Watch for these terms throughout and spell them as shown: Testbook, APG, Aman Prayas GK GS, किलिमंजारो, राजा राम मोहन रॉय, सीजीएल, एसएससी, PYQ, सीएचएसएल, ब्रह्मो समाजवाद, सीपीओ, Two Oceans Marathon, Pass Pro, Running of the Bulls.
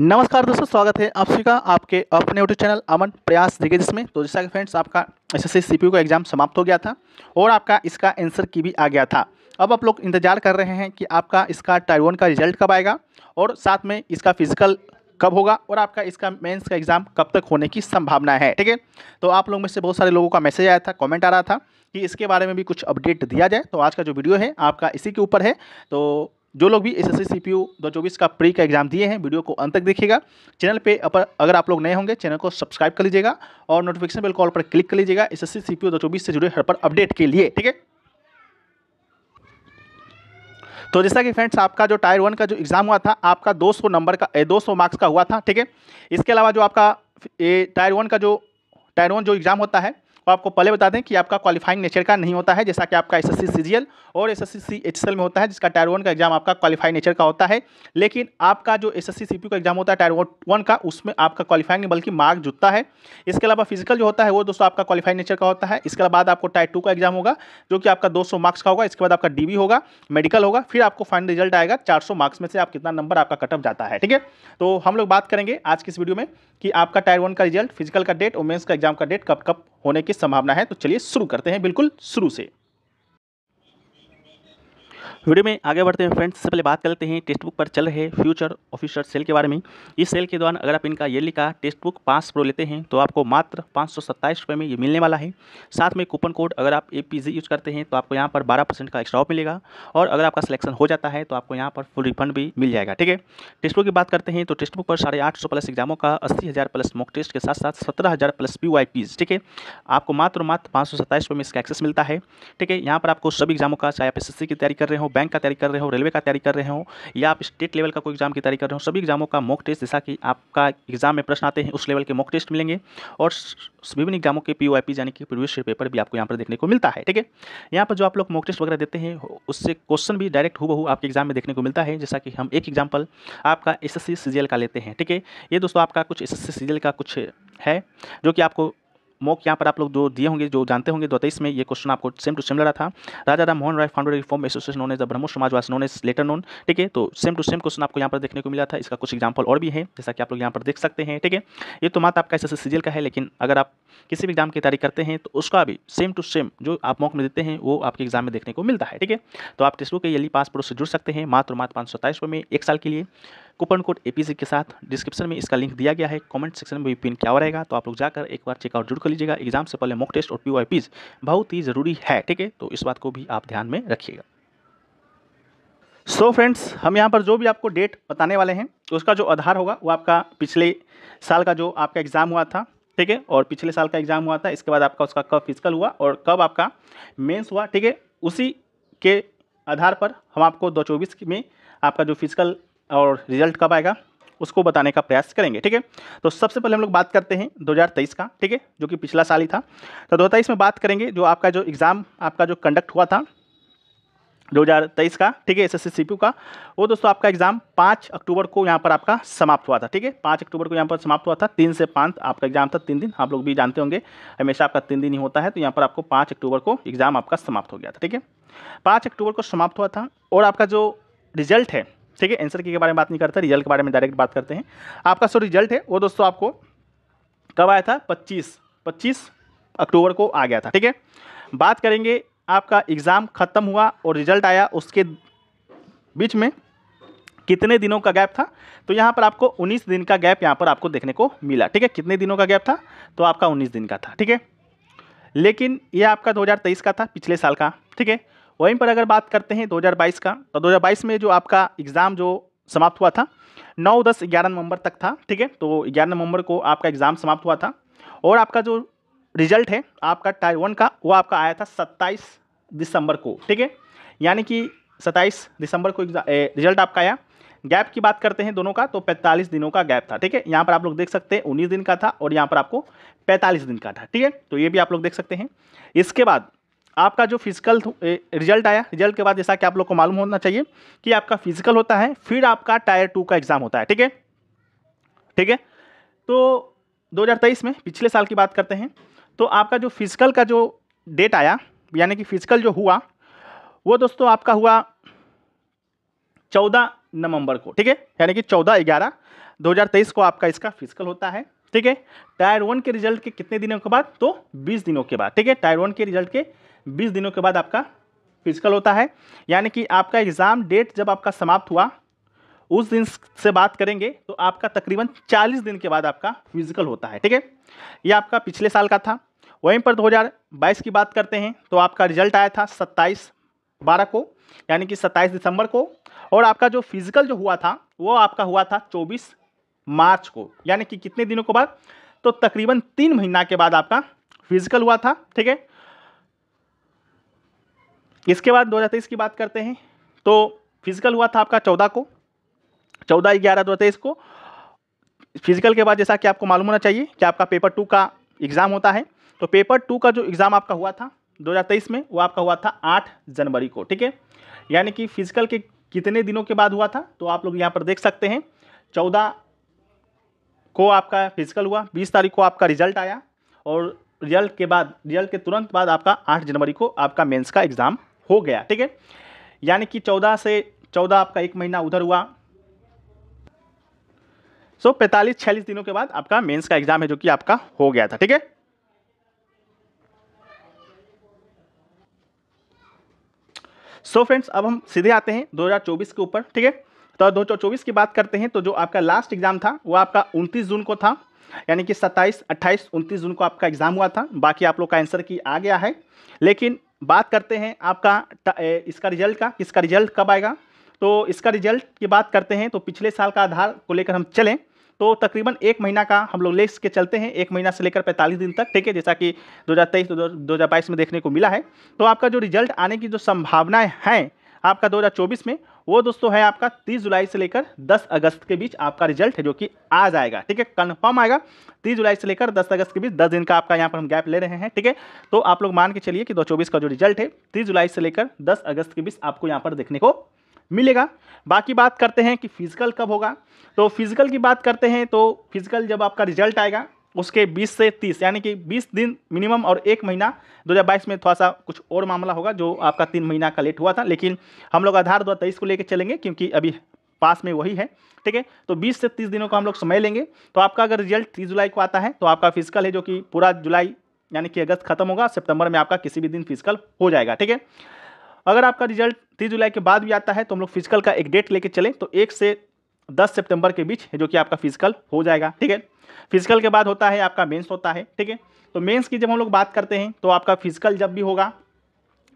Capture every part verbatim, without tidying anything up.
नमस्कार दोस्तों, स्वागत है आप सभी का आपके अपने यूट्यूब चैनल अमन प्रयास जीके जीएस में। तो जैसा कि फ्रेंड्स आपका एसएससी सीपीओ का एग्जाम समाप्त हो गया था और आपका इसका आंसर की भी आ गया था। अब आप लोग इंतजार कर रहे हैं कि आपका इसका टाइप वन का रिजल्ट कब आएगा और साथ में इसका फिजिकल कब होगा और आपका इसका मेंस का एग्जाम कब तक होने की संभावना है। ठीक है, तो आप लोग में से बहुत सारे लोगों का मैसेज आया था, कमेंट आ रहा था कि इसके बारे में भी कुछ अपडेट दिया जाए। तो आज का जो वीडियो है आपका इसी के ऊपर है। तो जो लोग भी एसएससी सीपीओ दो हज़ार चौबीस का प्री का एग्जाम दिए हैं, वीडियो को अंत तक देखिएगा। चैनल पे अगर आप लोग नए होंगे चैनल को सब्सक्राइब कर लीजिएगा और नोटिफिकेशन बेल कॉल पर क्लिक कर लीजिएगा एसएससी सीपीओ दो हज़ार चौबीस से जुड़े हर पर अपडेट के लिए। ठीक है, तो जैसा कि फ्रेंड्स आपका जो टायर वन का जो एग्जाम हुआ था आपका दो सौ नंबर का दो सौ मार्क्स का हुआ था। ठीक है, इसके अलावा जो आपका टायर वन का जो टायर वन जो एग्जाम होता है तो आपको पहले बता दें कि आपका क्वालिफाइंग नेचर का नहीं होता है, जैसा कि आपका एसएससी सीजीएल और एसएससी सीएचएसएल में होता है, जिसका टायर वन का एग्जाम आपका क्वालिफाइंग नेचर का होता है। लेकिन आपका जो एसएससी सीपीओ का एग्जाम होता है टायर वन का, उसमें आपका क्वालिफाइंग नहीं बल्कि मार्क जुटता है। इसके अलावा फिजिकल जो होता है वो दोस्तों आपका क्वालिफाइंग नेचर का होता है। इसके बाद आपको टायर टू का एग्जाम होगा जो कि आपका दो सौ मार्क्स का होगा। इसके बाद आपका डीबी होगा, मेडिकल होगा, फिर आपको फाइनल रिजल्ट आएगा चार सौ मार्क्स में से आप कितना नंबर आपका कट ऑफ जाता है। ठीक है, तो हम लोग बात करेंगे आज की इस वीडियो में कि आपका टायर वन का रिजल्ट, फिजिकल का डेट और मेंस का एग्जाम का डेट कब कब होने की संभावना है। तो चलिए शुरू करते हैं बिल्कुल शुरू से। वीडियो में आगे बढ़ते हैं फ्रेंड्स, सबसे पहले बात कर लेते हैं टेस्ट बुक पर चल रहे फ्यूचर ऑफिसर सेल के बारे में। इस सेल के दौरान अगर आप इनका ईयरली का टेस्ट बुक पास प्रो लेते हैं तो आपको मात्र पाँच सौ सत्ताईस रुपये में ये मिलने वाला है। साथ में कूपन कोड अगर आप एपीजी यूज़ करते हैं तो आपको यहाँ पर बारह परसेंट का एक्स्ट्रा ऑफ मिलेगा और अगर आपका सिलेक्शन हो जाता है तो आपको यहाँ पर फुल रिफंड भी मिल जाएगा। ठीक है, टेस्ट बुक की बात करते हैं तो टेस्ट बुक पर साढ़े आठ सौ प्लस एग्जामों का अस्सी हज़ार प्लस मॉक टेस्ट के साथ साथ सत्रह हज़ार प्लस पी वाई पीज। ठीक है, आपको मात्र मात्र पाँच सौ सत्ताईस रुपये में इसका एक्सेस मिलता है। ठीक है, यहाँ पर आपको सभी एग्जामों का, चाहे आप एस एस सी की तैयारी कर रहे हो, बैंक का तैयारी कर रहे हो, रेलवे का तैयारी कर रहे हो या आप स्टेट लेवल का कोई एग्जाम की तैयारी कर रहे हो, सभी एग्जामों का मॉक टेस्ट, जैसा कि आपका एग्जाम में प्रश्न आते हैं उस लेवल के मॉक टेस्ट मिलेंगे और विभिन्न एग्जामों के पी ओ आई पी यानी कि प्रीवियस ईयर पेपर भी आपको यहाँ पर देखने को मिलता है। ठीक है, यहाँ पर जो आप लोग मॉक टेस्ट वगैरह देते हैं उससे क्वेश्चन भी डायरेक्ट हूबहू आपके एग्जाम में देखने को मिलता है। जैसा कि हम एक एग्जाम्पल आपका एस एस सी सीजीएल का लेते हैं। ठीक है, ये दोस्तों आपका कुछ एस एस सी सीजीएल का कुछ है जो कि आपको मॉक यहाँ पर आप लोग जो दिए होंगे, जो जानते होंगे, दो तेईस में ये क्वेश्चन आपको सेम टू सेम लगा था। राजा राम मोहन रॉय founder reform association known as the ब्रह्मो समाजवाद नोन एज लेटर नोन। ठीक है, तो सेम टू सेम क्वेश्चन आपको यहाँ पर देखने को मिला था। इसका कुछ एग्जाम्पल और भी है जैसा कि आप लोग यहाँ पर देख सकते हैं। ठीक है, ये तो मात्र आपका एसएससी सीजीएल का है, लेकिन अगर आप किसी भी एग्जाम की तैयारी करते हैं तो उसका भी सेम टू सेम जो आप मॉक में देते हैं वो आपके एग्जाम में देखने को मिलता है। ठीक है, तो आप टेस्टबुक के ईयरली पास प्रो से जुड़ सकते हैं मात्र मात्र पाँच सौ सत्ताईस रुपये में एक साल के लिए, कूपन कोड एपीसी के साथ। डिस्क्रिप्शन में इसका लिंक दिया गया है, कमेंट सेक्शन में भी पिन क्या हो रहेगा, तो आप लोग जाकर एक बार चेकआउट जरूर कर लीजिएगा। एग्जाम से पहले मॉक टेस्ट और पी वाई पीज बहुत ही ज़रूरी है। ठीक है, तो इस बात को भी आप ध्यान में रखिएगा। सो फ्रेंड्स, हम यहाँ पर जो भी आपको डेट बताने वाले हैं उसका जो आधार होगा वो आपका पिछले साल का जो आपका एग्ज़ाम हुआ था। ठीक है, और पिछले साल का एग्ज़ाम हुआ था, इसके बाद आपका उसका कब फिजिकल हुआ और कब आपका मेन्स हुआ। ठीक है, उसी के आधार पर हम आपको दो चौबीस में आपका जो फिजिकल और रिजल्ट कब आएगा उसको बताने का प्रयास करेंगे। ठीक है, तो सबसे पहले हम लोग बात करते हैं दो हज़ार तेईस का। ठीक है, जो कि पिछला साल ही था। तो दो हज़ार तेईस में बात करेंगे जो आपका जो एग्ज़ाम आपका जो कंडक्ट हुआ था दो हज़ार तेईस का। ठीक है, एसएससी सीपीओ का वो दोस्तों आपका एग्ज़ाम पाँच अक्टूबर को यहाँ पर आपका समाप्त हुआ था। ठीक है, पाँच अक्टूबर को यहाँ पर समाप्त हुआ था। तीन से पाँच आपका एग्जाम था, तीन दिन आप लोग भी जानते होंगे, हमेशा आपका तीन दिन ही होता है। तो यहाँ पर आपको पाँच अक्टूबर को एग्ज़ाम आपका समाप्त हो गया था। ठीक है, पाँच अक्टूबर को समाप्त हुआ था और आपका जो रिजल्ट है, ठीक है, आंसर की के बारे में बात नहीं करते, रिजल्ट के बारे में डायरेक्ट बात करते हैं। आपका सो रिजल्ट है वो दोस्तों आपको कब आया था, पच्चीस पच्चीस अक्टूबर को आ गया था। ठीक है, बात करेंगे आपका एग्ज़ाम ख़त्म हुआ और रिजल्ट आया उसके बीच में कितने दिनों का गैप था, तो यहाँ पर आपको उन्नीस दिन का गैप यहाँ पर आपको देखने को मिला। ठीक है, कितने दिनों का गैप था, तो आपका उन्नीस दिन का था। ठीक है, लेकिन यह आपका दो हज़ार तेईस का था, पिछले साल का। ठीक है, वहीं पर अगर बात करते हैं दो हज़ार बाईस का, तो दो हज़ार बाईस में जो आपका एग्ज़ाम जो समाप्त हुआ था नौ दस ग्यारह नवंबर तक था। ठीक है, तो ग्यारह नवंबर को आपका एग्ज़ाम समाप्त हुआ था और आपका जो रिजल्ट है आपका टायर वन का वो आपका आया था सत्ताईस दिसंबर को। ठीक है, यानी कि सत्ताईस दिसंबर को ए, रिजल्ट आपका आया। गैप की बात करते हैं दोनों का, तो पैंतालीस दिनों का गैप था। ठीक है, यहाँ पर आप लोग देख सकते हैं उन्नीस दिन का था और यहाँ पर आपको पैंतालीस दिन का था। ठीक है, तो ये भी आप लोग देख सकते हैं। इसके बाद आपका जो फिजिकल रिजल्ट आया, रिजल्ट के बाद जैसा कि आप लोग को मालूम होना चाहिए कि आपका फिजिकल होता है, फिर आपका टायर टू का एग्ज़ाम होता है। ठीक है, ठीक है, तो दो हज़ार तेईस में पिछले साल की बात करते हैं तो आपका जो फिजिकल का जो डेट आया, यानी कि फिजिकल जो हुआ वो दोस्तों आपका हुआ चौदह नवंबर को, ठीक है, यानी कि चौदह ग्यारह दो हज़ार तेईस को आपका इसका फिजिकल होता है, ठीक है। टायर वन के रिजल्ट के कितने दिनों के बाद, तो बीस दिनों के बाद, ठीक है, टायर वन के रिजल्ट के बीस दिनों के बाद आपका फिजिकल होता है। यानी कि आपका एग्ज़ाम डेट जब आपका समाप्त हुआ उस दिन से बात करेंगे तो आपका तकरीबन चालीस दिन के बाद आपका फिजिकल होता है, ठीक है। ये आपका पिछले साल का था। वहीं पर दो हज़ार बाईस की बात करते हैं तो आपका रिजल्ट आया था सत्ताईस बारह को, यानी कि सत्ताईस दिसंबर को, और आपका जो फिजिकल जो हुआ था वो आपका हुआ था चौबीस मार्च को, यानी कि कितने दिनों के बाद, तो तकरीबन तीन महीना के बाद आपका फिजिकल हुआ था, ठीक है। इसके बाद दो हज़ार तेईस की बात करते हैं तो फिजिकल हुआ था आपका चौदह को, चौदह ग्यारह दो हज़ार तेईस को फिजिकल के बाद, जैसा कि आपको मालूम होना चाहिए कि आपका पेपर टू का एग्ज़ाम होता है, तो पेपर टू का जो एग्ज़ाम आपका हुआ था दो हज़ार तेईस में वो आपका हुआ था आठ जनवरी को, ठीक है। यानी कि फिजिकल के कितने दिनों के बाद हुआ था, तो आप लोग यहाँ पर देख सकते हैं चौदह को आपका फिजिकल हुआ, बीस तारीख को आपका रिजल्ट आया, और रिजल्ट के बाद रिजल्ट के तुरंत बाद आपका आठ जनवरी को आपका मेंस का एग्ज़ाम हो गया, ठीक है। यानी कि चौदह से चौदह आपका एक महीना उधर हुआ, सो पैंतालीस छियालीस दिनों के बाद आपका मेंस का एग्ज़ाम है जो कि आपका हो गया था, ठीक है। सो so फ्रेंड्स, अब हम सीधे आते हैं दो हज़ार चौबीस के ऊपर, ठीक है। तो दो हज़ार चौबीस की बात करते हैं तो जो आपका लास्ट एग्ज़ाम था वो आपका उनतीस जून को था, यानी कि सत्ताईस, अट्ठाईस, उनतीस जून को आपका एग्ज़ाम हुआ था। बाकी आप लोग का आंसर की आ गया है, लेकिन बात करते हैं आपका इसका रिजल्ट का, इसका रिजल्ट कब आएगा। तो इसका रिजल्ट की बात करते हैं तो पिछले साल का आधार को लेकर हम चलें तो तकरीबन एक महीना का हम लोग ले के चलते हैं, एक महीना से लेकर पैंतालीस दिन तक, ठीक है, जैसा कि दो हज़ार तेईस दो हज़ार बाईस में देखने को मिला है। तो आपका जो रिजल्ट आने की जो संभावनाएं हैं आपका दो हज़ार चौबीस में वो दोस्तों है आपका तीस जुलाई से लेकर दस अगस्त के बीच आपका रिजल्ट है जो कि आ जाएगा, ठीक है, कन्फर्म आएगा। तीस जुलाई से लेकर दस अगस्त के बीच दस दिन का आपका यहाँ पर हम गैप ले रहे हैं, ठीक है। तो आप लोग मान के चलिए कि दो हज़ार चौबीस का जो रिजल्ट है तीस जुलाई से लेकर दस अगस्त के बीच आपको यहाँ पर देखने को मिलेगा। बाकी बात करते हैं कि फिजिकल कब होगा, तो फिजिकल की बात करते हैं तो फिजिकल जब आपका रिजल्ट आएगा उसके बीस से तीस, यानी कि बीस दिन मिनिमम और एक महीना। दो हज़ार बाईस में थोड़ा सा कुछ और मामला होगा जो आपका तीन महीना का लेट हुआ था, लेकिन हम लोग आधार दो हज़ार तेईस को लेकर चलेंगे क्योंकि अभी पास में वही है, ठीक है। तो बीस से तीस दिनों का हम लोग समय लेंगे। तो आपका अगर रिजल्ट तीस जुलाई को आता है तो आपका फिजिकल है जो कि पूरा जुलाई यानी कि अगस्त खत्म होगा, सितंबर में आपका किसी भी दिन फिजिकल हो जाएगा, ठीक है। अगर आपका रिजल्ट तीस जुलाई के बाद भी आता है तो हम लोग फिजिकल का एक डेट लेके चलें तो एक से दस सितंबर के बीच है जो कि आपका फिजिकल हो जाएगा, ठीक है। फिजिकल के बाद होता है आपका मेंस होता है, ठीक है। तो मेंस की जब हम लोग बात करते हैं तो आपका फिजिकल जब भी होगा,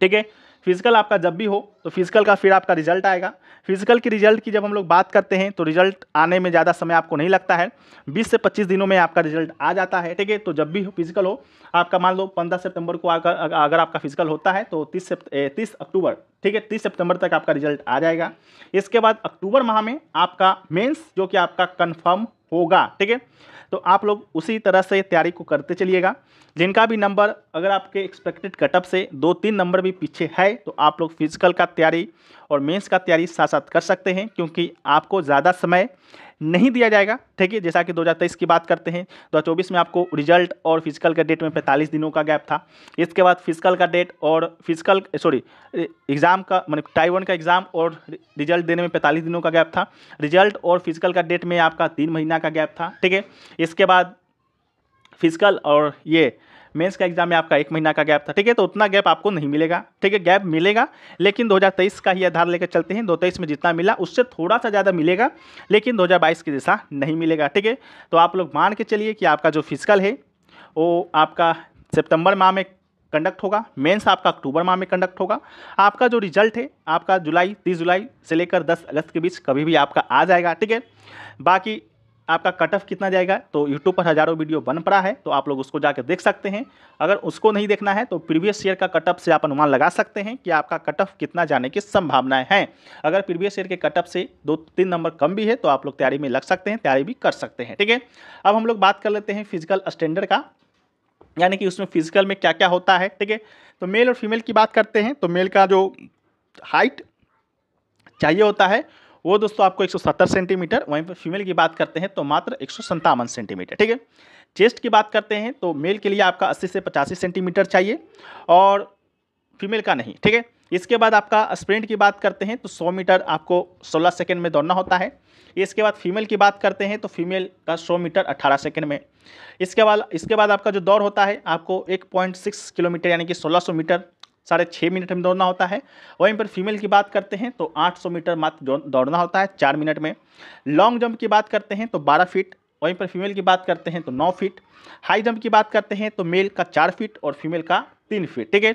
ठीक है, फिजिकल आपका जब भी हो तो फिजिकल का फिर आपका रिजल्ट आएगा। फिजिकल के रिजल्ट की जब हम लोग बात करते हैं तो रिजल्ट आने में ज़्यादा समय आपको नहीं लगता है, बीस से पच्चीस दिनों में आपका रिजल्ट आ जाता है, ठीक है। तो जब भी फिजिकल हो आपका, मान लो पंद्रह सितंबर को अगर अगर आपका फिजिकल होता है तो तीस अक्टूबर, ठीक है, तीस सितंबर तक आपका रिजल्ट आ जाएगा। इसके बाद अक्टूबर माह में आपका मेन्स जो कि आपका कन्फर्म होगा, ठीक है। तो आप लोग उसी तरह से तैयारी को करते चलिएगा। जिनका भी नंबर अगर आपके एक्सपेक्टेड कटअप से दो तीन नंबर भी पीछे है तो आप लोग फिजिकल का तैयारी और मेंस का तैयारी साथ साथ कर सकते हैं, क्योंकि आपको ज़्यादा समय नहीं दिया जाएगा, ठीक है। जैसा कि दो हज़ार तेईस की बात करते हैं दो हज़ार चौबीस में आपको रिजल्ट और फिजिकल का डेट में पैंतालीस दिनों का गैप था। इसके बाद फिजिकल का डेट और फिजिकल सॉरी एग्ज़ाम का मतलब टाइप वन का एग्ज़ाम और रिजल्ट देने में पैंतालीस दिनों का गैप था। रिजल्ट और फिजिकल का डेट में आपका तीन महीना का गैप था, ठीक है। इसके बाद फिजिकल और ये मेंस का एग्ज़ाम में आपका एक महीना का गैप था, ठीक है। तो उतना गैप आपको नहीं मिलेगा, ठीक है, गैप मिलेगा लेकिन दो हज़ार तेईस का ही आधार लेकर चलते हैं। दो हज़ार तेईस में जितना मिला उससे थोड़ा सा ज़्यादा मिलेगा, लेकिन दो हज़ार बाईस के जैसा नहीं मिलेगा, ठीक है। तो आप लोग मान के चलिए कि आपका जो फिजिकल है वो आपका सितंबर माह में कंडक्ट होगा, मेंस आपका अक्टूबर माह में कंडक्ट होगा, आपका जो रिजल्ट है आपका जुलाई तीस जुलाई से लेकर दस अगस्त के बीच कभी भी आपका आ जाएगा, ठीक है। बाकी आपका कट ऑफ कितना जाएगा तो यूट्यूब पर हज़ारों वीडियो बन पड़ा है, तो आप लोग उसको जाकर देख सकते हैं। अगर उसको नहीं देखना है तो प्रीवियस ईयर का कट ऑफ से आप अनुमान लगा सकते हैं कि आपका कट ऑफ कितना जाने की संभावनाएं हैं। अगर प्रीवियस ईयर के कट ऑफ से दो तीन नंबर कम भी है तो आप लोग तैयारी में लग सकते हैं, तैयारी भी कर सकते हैं, ठीक है। अब हम लोग बात कर लेते हैं फिजिकल स्टैंडर्ड का, यानी कि उसमें फिजिकल में क्या क्या होता है, ठीक है। तो मेल और फीमेल की बात करते हैं तो मेल का जो हाइट चाहिए होता है वो दोस्तों आपको एक सौ सत्तर सेंटीमीटर, वहीं पर फीमेल की बात करते हैं तो मात्र एक सौ सत्तावन सेंटीमीटर, ठीक है। चेस्ट की बात करते हैं तो मेल के लिए आपका अस्सी से पचासी सेंटीमीटर चाहिए और फीमेल का नहीं, ठीक है। इसके बाद आपका स्प्रिंट की बात करते हैं तो सौ मीटर आपको सोलह सेकेंड में दौड़ना होता है। इसके बाद फीमेल की बात करते हैं तो फीमेल का सौ मीटर अट्ठारह सेकेंड में। इसके बाद इसके बाद आपका जो दौड़ होता है आपको एक पॉइंट सिक्स किलोमीटर यानी कि सोलह सौ मीटर साढ़े छः मिनट में दौड़ना होता है। वहीं पर फीमेल की बात करते हैं तो आठ सौ मीटर मात्र दौड़ना होता है चार मिनट में। लॉन्ग जंप की बात करते हैं तो बारह फीट, वहीं पर फीमेल की बात करते हैं तो नौ फीट। हाई जंप की बात करते हैं तो मेल का चार फीट और फीमेल का तीन फीट। ठीक है,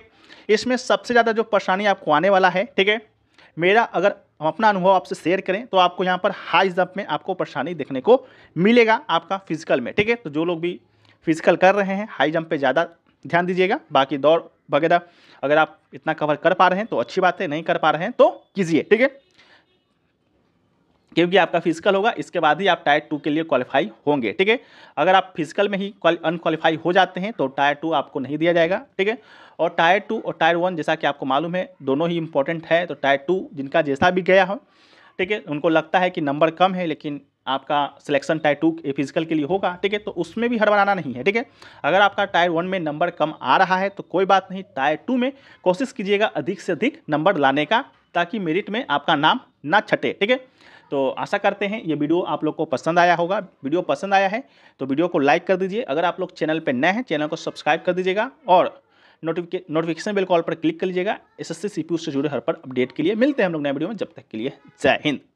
इसमें सबसे ज़्यादा जो परेशानी आपको आने वाला है, ठीक है, मेरा अगर हम अपना अनुभव आपसे शेयर करें तो आपको यहाँ पर हाई जंप में आपको परेशानी देखने को मिलेगा आपका फिजिकल में। ठीक है, तो जो लोग भी फिजिकल कर रहे हैं हाई जंप पर ज़्यादा ध्यान दीजिएगा। बाकी दौड़ वगैरह अगर आप इतना कवर कर पा रहे हैं तो अच्छी बात है, नहीं कर पा रहे हैं तो कीजिए। ठीक है, क्योंकि आपका फिजिकल होगा इसके बाद ही आप टायर टू के लिए क्वालिफाई होंगे। ठीक है, अगर आप फिजिकल में ही अनक्वालिफाई हो जाते हैं तो टायर टू आपको नहीं दिया जाएगा। ठीक है, और टायर टू और टायर वन जैसा कि आपको मालूम है दोनों ही इंपॉर्टेंट है। तो टायर टू जिनका जैसा भी गया हो, ठीक है, उनको लगता है कि नंबर कम है लेकिन आपका सिलेक्शन टायर टू फिजिकल के लिए होगा। ठीक है, तो उसमें भी हड़बड़ाना नहीं है। ठीक है, अगर आपका टायर वन में नंबर कम आ रहा है तो कोई बात नहीं, टायर टू में कोशिश कीजिएगा अधिक से अधिक नंबर लाने का ताकि मेरिट में आपका नाम ना छटे। ठीक है, तो आशा करते हैं ये वीडियो आप लोग को पसंद आया होगा। वीडियो पसंद आया है तो वीडियो को लाइक कर दीजिए। अगर आप लोग चैनल पर नए हैं चैनल को सब्सक्राइब कर दीजिएगा और नोटिफिके नोटिफिकेशन बेल कॉल पर क्लिक कर लीजिएगा। S S C C P O से जुड़े हर पर अपडेट के लिए मिलते हैं हम लोग नए वीडियो में। जब तक के लिए जय हिंद।